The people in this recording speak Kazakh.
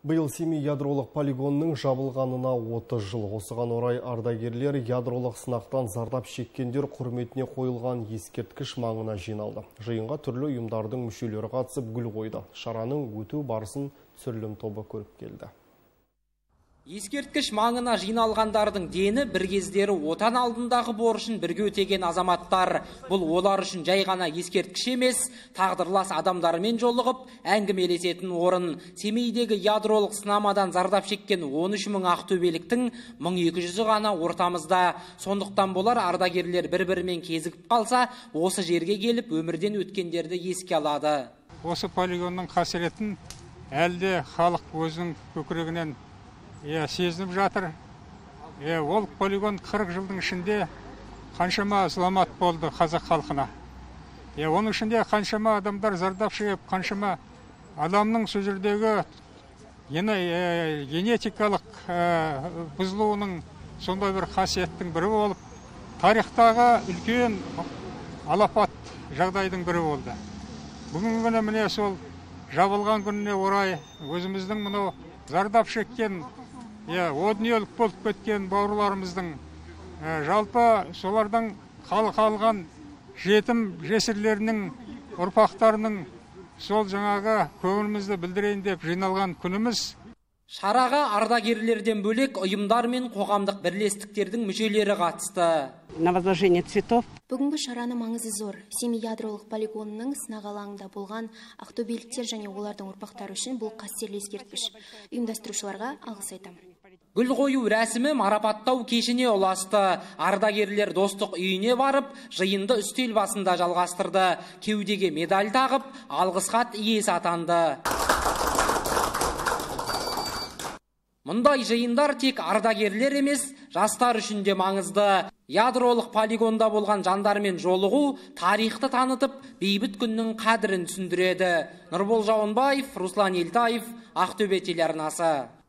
Биыл Семей ядролық полигонның жабылғанына 30 жыл. Осыған орай ардагерлер ядролық сынақтан зардап шеккендер құрметіне қойылған ескерткіш маңына жиналды. Жиынға түрлі ұйымдардың мүшелері қатысып гүл қойды. Шараның өту барысын түсірілім тобы көріп келді. Ескерткіш маңына жиналғандардың дені бір кездері отан алдындағы борышын бірге өтеген азаматтар. Бұл олар үшін жай ғана ескерткіш емес, тағдырлас адамдармен жолығып, әңгімелесетін орын. Семейдегі ядролық сынамадан зардап шеккен 13.000 ақтөбеліктің 1200-і ғана ортамызда. Сондықтан болар ардагерлер бір-бірімен кезігіп қалса, осы жерге келіп өмірден өткендерді еске алады. Осы полигонның қасиетін әлде халық өзінің көкірегінен сезініп жатыр. Ол полигон 40 жылдың ішінде қаншама зұлмат болды қазақ халқына. Оның ішінде қаншама адамдар зардап шегіп, қаншама адамның сөздердегі генетикалық бұзылуының сондай бір қасиеттің бірі болып, тарихтағы үлкен алапат жағдайдың бірі болды. Бүгінгі күні міне сол жабылған күніне орай өзіміздің мынау зардап шеккен однелік болып кеткен бауырларымыздың жалпы солардың қалған жетім жесірлерінің ұрпақтарының сол жаңағы көңілімізді білдірейін деп жиналған күніміз. Шараға ардагерлерден бөлек ұйымдар мен қоғамдық бірлестіктердің мүшелері қатысты. Навозложение цветов. Бүгінгі шараны маңызы зор. Семей ядролық полигонының сынақ алаңында болған ақтөбеліктер және олардың ұрпақтары үшін бұл қастерлі ескерткіш. Ұйымдастырушыларға алғыс айтам. Гүл қою рәсімі марапаттау кешіне ұласты. Ардагерлер достық үйіне барып, жиынды үстел басында жалғастырды. Кеудеге медаль тағып, алғыс хат иесі атанды. Мұндай жиындар тек ардагерлер емес, жастар үшін де маңызды. Ядролық полигонда болған жандармен жолығу тарихты танытып, бейбіт күннің қадірін түсіндіреді. Нұрбол Жауынбаев, Руслан Елтаев, Ақтөбе телеарнасы.